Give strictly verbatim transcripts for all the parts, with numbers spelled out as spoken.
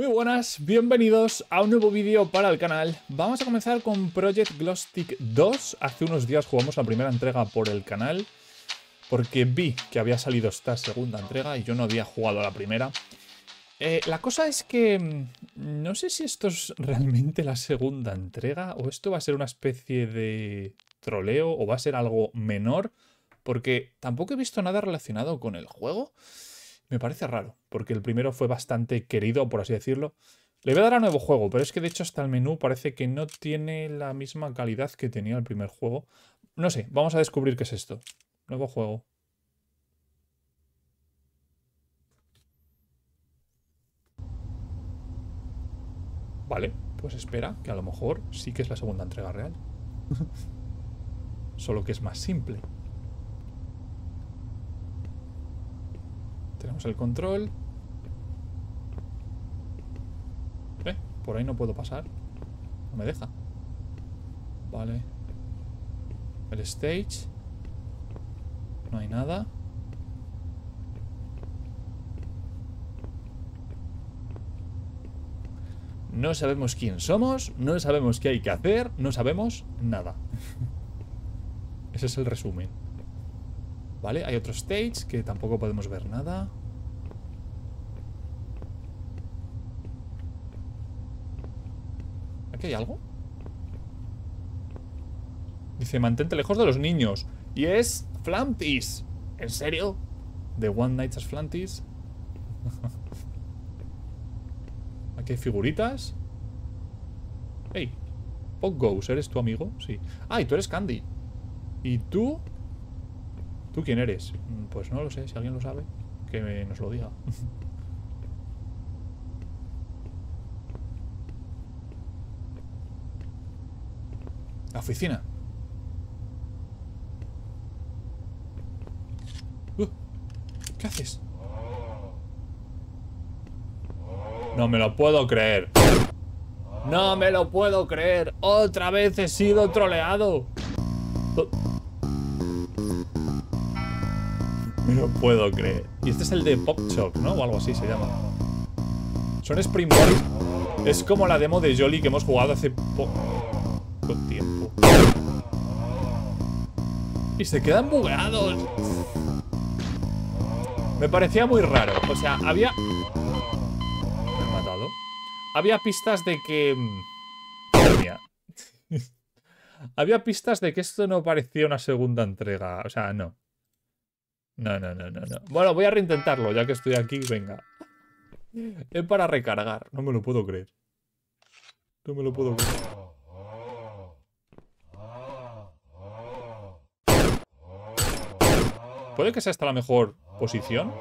Muy buenas, bienvenidos a un nuevo vídeo para el canal. Vamos a comenzar con Project Glowstick dos. Hace unos días jugamos la primera entrega por el canal, porque vi que había salido esta segunda entrega y yo no había jugado la primera. Eh, la cosa es que no sé si esto es realmente la segunda entrega o esto va a ser una especie de troleo o va a ser algo menor, porque tampoco he visto nada relacionado con el juego. Me parece raro, porque el primero fue bastante querido, por así decirlo. Le voy a dar a nuevo juego, pero es que de hecho hasta el menú parece que no tiene la misma calidad que tenía el primer juego. No sé, vamos a descubrir qué es esto. Nuevo juego. Vale, pues espera, que a lo mejor sí que es la segunda entrega real. Solo que es más simple. Tenemos el control. Eh, por ahí no puedo pasar. No me deja. Vale. El stage. No hay nada. No sabemos quién somos, no sabemos qué hay que hacer, no sabemos nada. Ese es el resumen. Vale, hay otro stage que tampoco podemos ver nada. ¿Aquí hay algo? Dice, mantente lejos de los niños. Y es Flantis. ¿En serio? The One Night's Flantis. Aquí hay figuritas. Hey, Pog Goes, ¿eres tu amigo? Sí. Ah, y tú eres Candy. ¿Y tú? ¿Tú quién eres? Pues no lo sé, si alguien lo sabe, que nos lo diga. La oficina. Uh, ¿Qué haces? No me lo puedo creer. No me lo puedo creer. Otra vez he sido troleado. No puedo creer. Y este es el de Pop Shock, ¿no? O algo así se llama. Son Springboards. Es como la demo de Jolly que hemos jugado hace poco tiempo. Y se quedan bugueados. Me parecía muy raro. O sea, había... Me han matado. Había pistas de que... había pistas de que esto no parecía una segunda entrega. O sea, no. No, no, no, no, no. Bueno, voy a reintentarlo, ya que estoy aquí, venga. Es para recargar. No me lo puedo creer. No me lo puedo creer. ¿Puede que sea esta la mejor posición?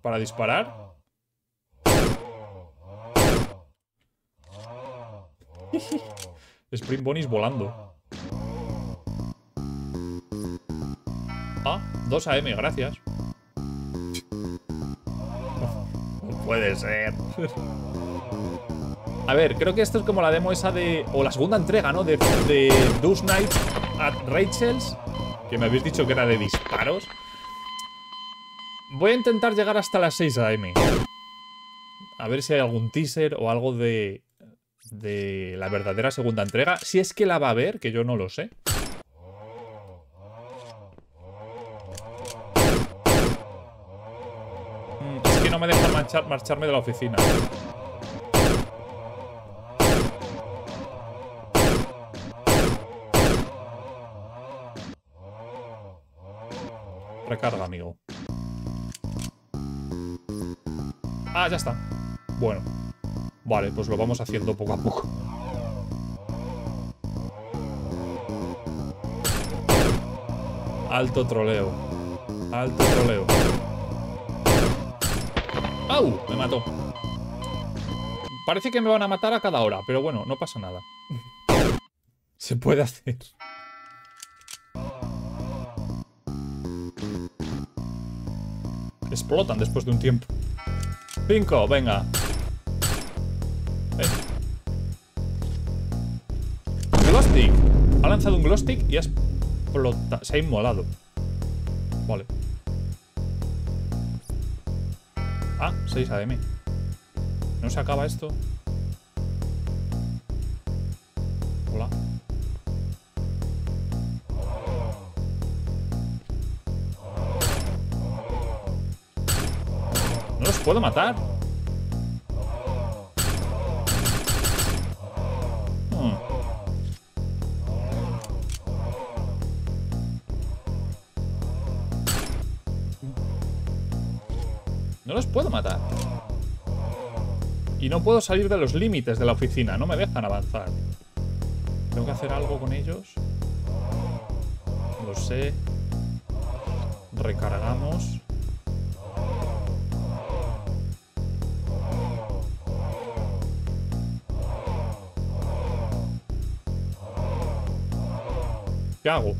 ¿Para disparar? Spring Bonnie volando. Ah, dos A M, gracias. No puede ser. A ver, creo que esto es como la demo esa de... O la segunda entrega, ¿no? De, de Dusk Knight at Rachel's. Que me habéis dicho que era de disparos. Voy a intentar llegar hasta las seis A M. A ver si hay algún teaser o algo de... De la verdadera segunda entrega. Si es que la va a haber, que yo no lo sé. No me deja marchar, marcharme de la oficina. Recarga, amigo. Ah, ya está. Bueno. Vale, pues lo vamos haciendo poco a poco. Alto troleo. Alto troleo. ¡Au! Me mató. Parece que me van a matar a cada hora, pero bueno, no pasa nada. Se puede hacer. Explotan después de un tiempo. Cinco, venga. Eh. Glowstick. Ha lanzado un Glowstick y ha explotado. Se ha inmolado. Vale. Ah, seis A M. ¿No se acaba esto? Hola. ¿No los puedo matar? No los puedo matar. Y no puedo salir de los límites de la oficina. No me dejan avanzar. ¿Tengo que hacer algo con ellos? No sé. Recargamos. ¿Qué hago?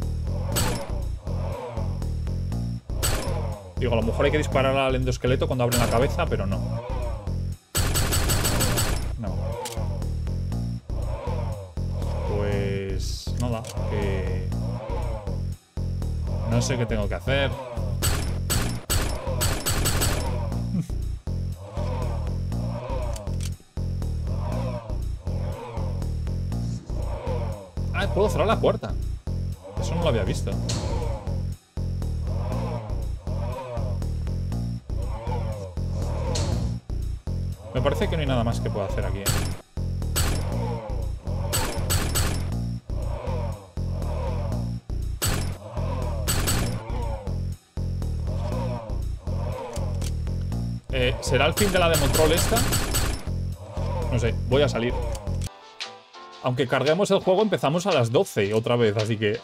Digo, a lo mejor hay que disparar al endoesqueleto cuando abren la cabeza, pero no. No. Pues... nada, que... no sé qué tengo que hacer. Ah, puedo cerrar la puerta. Eso no lo había visto. Me parece que no hay nada más que pueda hacer aquí, ¿eh? Eh, ¿será el fin de la Demotrol esta? No sé, voy a salir. Aunque carguemos el juego, empezamos a las doce otra vez, así que...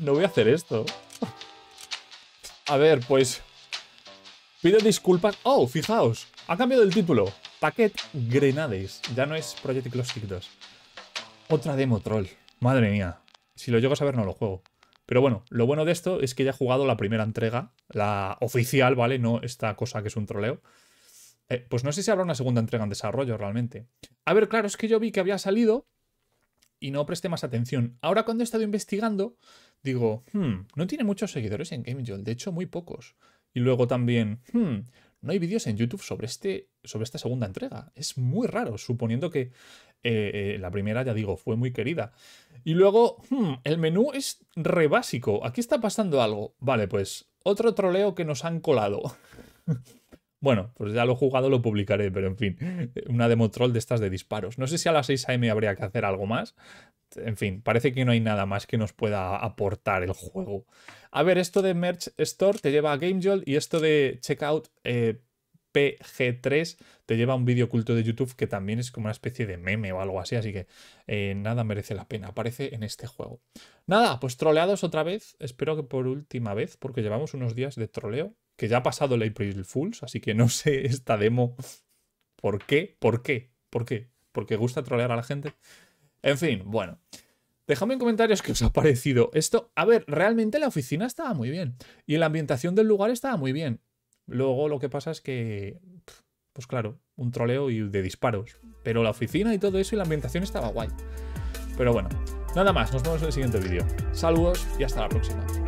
no voy a hacer esto. A ver, pues... pido disculpas... ¡Oh, fijaos! Ha cambiado el título. Packet Grenades. Ya no es Project Glowstick dos. Otra demo troll. Madre mía. Si lo llego a saber no lo juego. Pero bueno, lo bueno de esto es que ya he jugado la primera entrega. La oficial, ¿vale? No esta cosa que es un troleo. Eh, pues no sé si habrá una segunda entrega en desarrollo realmente. A ver, claro, es que yo vi que había salido y no presté más atención. Ahora cuando he estado investigando, digo, hmm, no tiene muchos seguidores en GameJoy. De hecho, muy pocos. Y luego también, hmm... no hay vídeos en YouTube sobre, este, sobre esta segunda entrega. Es muy raro, suponiendo que eh, eh, la primera, ya digo, fue muy querida. Y luego, hmm, el menú es re básico. Aquí está pasando algo. Vale, pues otro troleo que nos han colado. Bueno, pues ya lo he jugado, lo publicaré, pero en fin. Una demo troll de estas de disparos. No sé si a las seis A M habría que hacer algo más. En fin, parece que no hay nada más que nos pueda aportar el juego. A ver, esto de Merch Store te lleva a GameJolt y esto de Checkout eh, P G tres te lleva a un vídeo oculto de YouTube que también es como una especie de meme o algo así, así que eh, nada merece la pena, aparece en este juego. Nada, pues troleados otra vez, espero que por última vez, porque llevamos unos días de troleo, que ya ha pasado el April Fools, así que no sé esta demo por qué, por qué, por qué, porque gusta trolear a la gente... En fin, bueno. Dejadme en comentarios qué os ha parecido esto. A ver, realmente la oficina estaba muy bien. Y la ambientación del lugar estaba muy bien. Luego lo que pasa es que... pues claro, un troleo y de disparos. Pero la oficina y todo eso y la ambientación estaba guay. Pero bueno, nada más. Nos vemos en el siguiente vídeo. Saludos y hasta la próxima.